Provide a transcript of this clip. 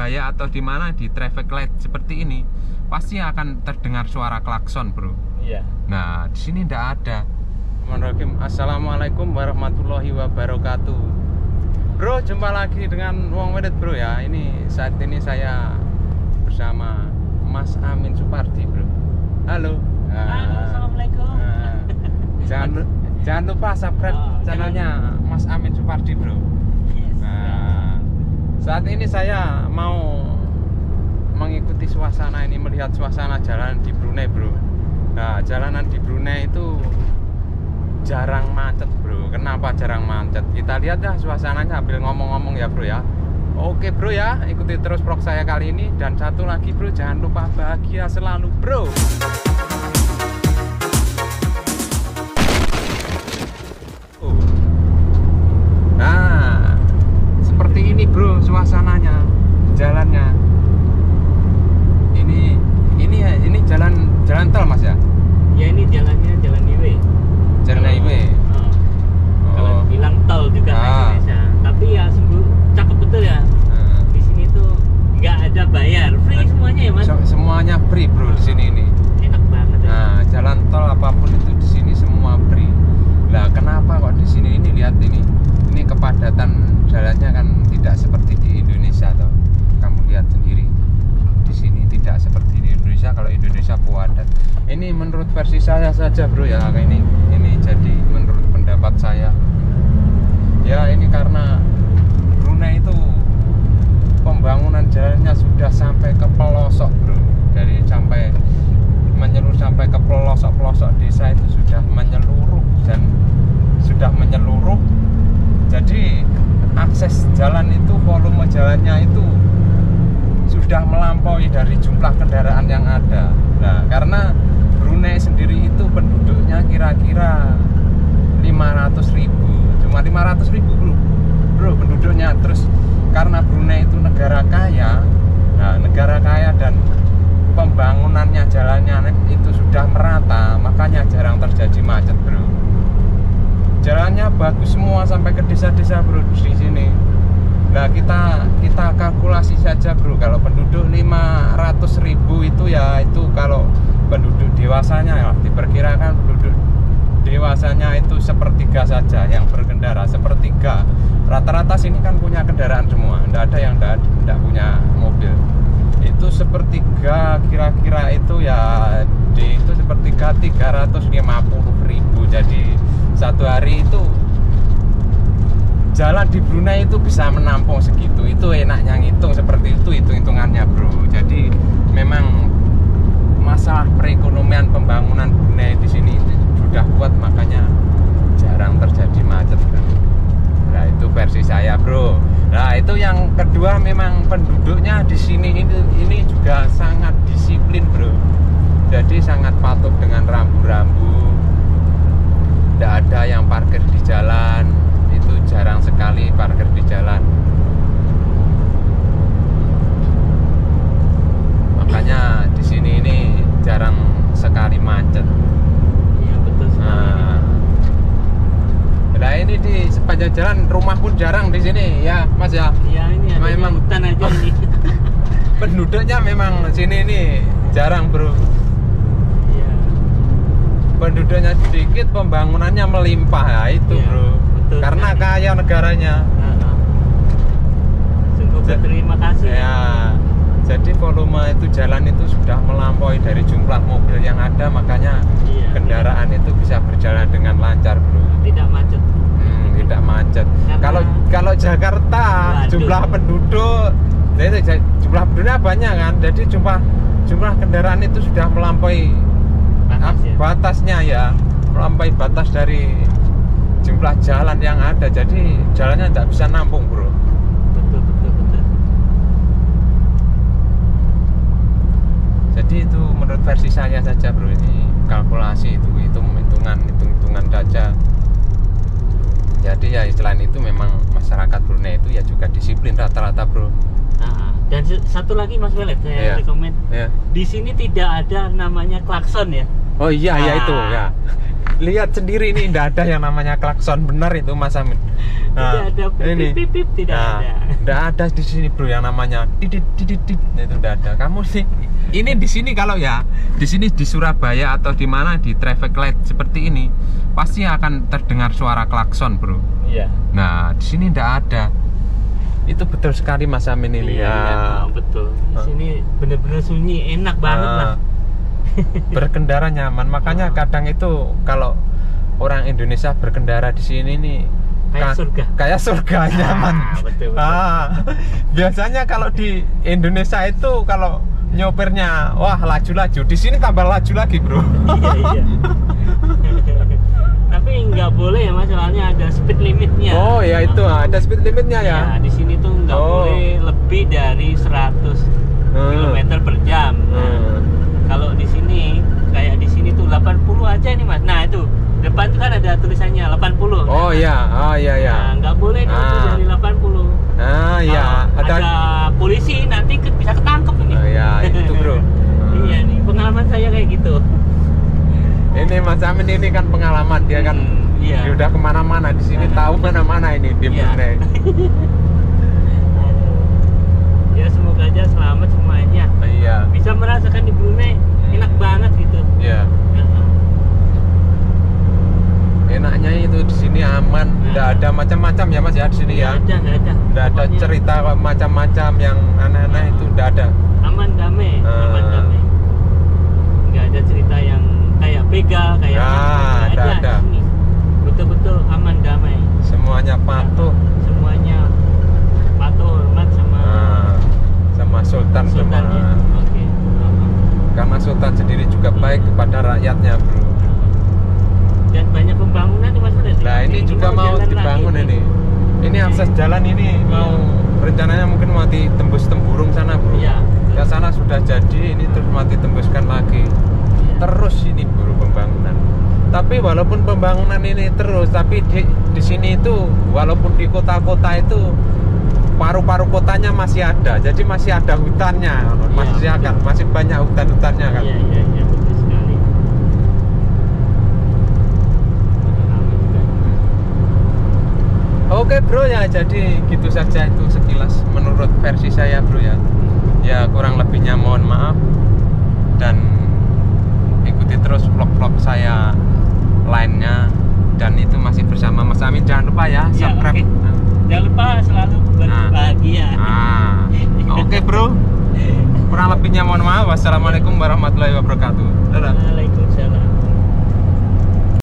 Surabaya atau di mana di traffic light seperti ini pasti akan terdengar suara klakson, bro. Iya. Nah, di sini ndak ada. Assalamualaikum warahmatullahi wabarakatuh. Bro, jumpa lagi dengan Wong Welet, bro ya. Ini saat ini saya bersama Mas Amin Supardi, bro. Halo. Halo, assalamualaikum. Jangan lupa subscribe channelnya Mas Amin Supardi, bro. Yes. Saat ini saya mau mengikuti suasana ini, melihat suasana jalan di Brunei, bro. Nah, jalanan di Brunei itu jarang macet, bro. Kenapa jarang macet? Kita lihat dah suasananya sambil ngomong-ngomong ya, bro ya. Oke, bro ya, ikuti terus vlog saya kali ini. Dan satu lagi, bro, jangan lupa bahagia selalu, bro. Suasananya, jalannya ini jalan tol, Mas ya? Ya, ini jalannya Jalan Iwe. Jalan Iwe. Kalau bilang tol juga Indonesia, tapi ya sungguh cakep betul ya. Di sini tuh nggak ada bayar, free semuanya ya, Mas. Semuanya free, bro, di sini ini. Enak banget. Nah, jalan tol apapun itu di sini semua free. Lah, kenapa kok di sini ini lihat ini kepadatan jalannya kan tidak seperti di Indonesia toh. Kamu lihat sendiri. Di sini tidak seperti di Indonesia. Kalau Indonesia padat. Ini menurut versi saya saja, bro ya. Ini jadi menurut pendapat saya. Ya, ini karena Brunei itu pembangunan jalannya sudah sampai ke pelosok, bro. Dari sampai menyeluruh sampai ke pelosok-pelosok desa itu sudah menyeluruh dan sudah menyeluruh. Jadi akses jalan itu, volume jalannya itu sudah melampaui dari jumlah kendaraan yang ada. Nah, karena Brunei sendiri itu penduduknya kira-kira 500.000, cuma 500.000, bro, penduduknya. Terus karena Brunei itu negara kaya, nah, negara kaya dan pembangunannya jalannya itu sudah merata, makanya jarang terjadi macet, bro. Jalannya bagus semua sampai ke desa-desa, bro, di sini. Nah, kita kalkulasi saja, bro. Kalau penduduk 500.000 itu ya, itu kalau penduduk dewasanya ya, diperkirakan penduduk dewasanya itu sepertiga saja yang berkendara, sepertiga. Rata-rata sini kan punya kendaraan semua, tidak ada yang tidak punya mobil. Itu sepertiga, kira-kira itu ya itu sepertiga 350.000. Jadi satu hari itu jalan di Brunei itu bisa menampung segitu. Itu enaknya ngitung seperti itu hitung-hitungannya, bro. Jadi memang masalah perekonomian pembangunan Brunei di sini itu sudah kuat, makanya jarang terjadi macet, bro. Nah, itu versi saya, bro. Nah, itu yang kedua, memang penduduknya di sini ini juga sangat disiplin, bro. Jadi sangat patuh dengan rambu-rambu. Tidak ada yang parkir di jalan. Itu jarang sekali parkir di jalan. Makanya di sini ini jarang sekali macet. Iya, betul sekali. Nah, ini di sepanjang jalan rumah pun jarang di sini ya, Mas ya. Iya, ini memang hutan aja ini. Penduduknya memang sini ini jarang, bro. Penduduknya sedikit, pembangunannya melimpah. Nah, itu ya, bro, betul, karena kan kaya negaranya. Sungguh berterima kasih ya. Jadi volume itu jalan itu sudah melampaui dari jumlah mobil yang ada, makanya ya, kendaraan ya, itu bisa berjalan dengan lancar, bro. Tidak macet. Tidak macet. Kalau Jakarta, waduh, jumlah penduduknya banyak kan, jadi jumlah kendaraan itu sudah melampaui batasnya ya, melampaui batas dari jumlah jalan yang ada. Jadi jalannya tidak bisa nampung, bro. Betul, betul, betul. Jadi itu menurut versi saya saja, bro. Ini kalkulasi itu hitungan saja. Jadi ya selain itu memang masyarakat Brunei itu ya juga disiplin rata-rata, bro. Dan satu lagi, Mas Welet, saya rekomend. Di sini tidak ada namanya klakson ya. Oh iya, ya itu ya. Lihat sendiri ini tidak ada yang namanya klakson, benar itu, Mas Amin. tidak ada di sini bro yang namanya didit itu tidak ada. Kamu sih ini di sini kalau ya di sini di Surabaya atau di mana di traffic light seperti ini pasti akan terdengar suara klakson bro. Iya. Nah di sini tidak ada. Itu betul sekali Mas Amin ini. Iya, ya. Betul. Di sini benar-benar sunyi, enak banget lah. Berkendara nyaman, makanya kadang itu kalau orang Indonesia berkendara di sini nih kayak surga. Kayak surga nyaman. Betul, betul. Biasanya kalau di Indonesia itu kalau nyopirnya wah laju-laju, di sini tambah laju lagi, bro. Iya, iya. Tapi nggak boleh ya masalahnya ada speed limitnya. Oh ya itu ada speed limitnya ya. Ya di sini tuh nggak boleh lebih dari 100 km/jam. Nah, kalau di sini kayak di sini tuh 80 aja nih mas. Nah itu depan tuh kan ada tulisannya 80. Oh iya, kan? Oh iya ya. Nah, nggak boleh nih dari 80. Nah ya. Ada polisi nanti bisa ketangkep ini. Oh ya itu bro. Iya nih pengalaman saya kayak gitu. Ini Mas Amin ini kan pengalaman dia kan dia udah kemana-mana di sini tahu mana-mana ini di mengenai. Ya semoga aja selamat semuanya. Iya. Bisa merasakan di Brunei enak banget gitu. Iya. Enaknya itu di sini aman, nggak ada macam-macam ya Mas ya di sini ya. Nggak ada cerita macam-macam yang aneh-aneh itu nggak ada. Aman damai. Aman damai. Nggak ada cerita yang kayak begal, kayak ada betul-betul aman damai. Semuanya patuh. Semuanya patuh hormat sama Sultan. Sultan sama. Ya? Okay. Karena Sultan sendiri juga baik kepada rakyatnya, bro. Dan banyak pembangunan di masyarakat. Nah ini juga mau dibangun ini. Ini akses jalan ini mau rencananya mungkin mau ditembus Temburung sana, bro. Ya, ke sana sudah jadi, ini terus mau ditembuskan lagi. Terus ini baru pembangunan. Tapi walaupun pembangunan ini terus, tapi di sini itu walaupun di kota-kota itu paru-paru kotanya masih ada. Jadi masih ada hutannya, masih banyak hutan-hutannya kan. Iya, iya, iya, betul sekali. Oke bro ya, jadi gitu saja itu sekilas menurut versi saya bro ya. Ya kurang lebihnya mohon maaf dan terus vlog-vlog saya lainnya dan itu masih bersama Mas Amin. Jangan lupa ya subscribe. Jangan lupa selalu berbahagia. Oke bro, kurang lebihnya mohon maaf. Wassalamualaikum warahmatullahi wabarakatuh. Dadah. Waalaikumsalam.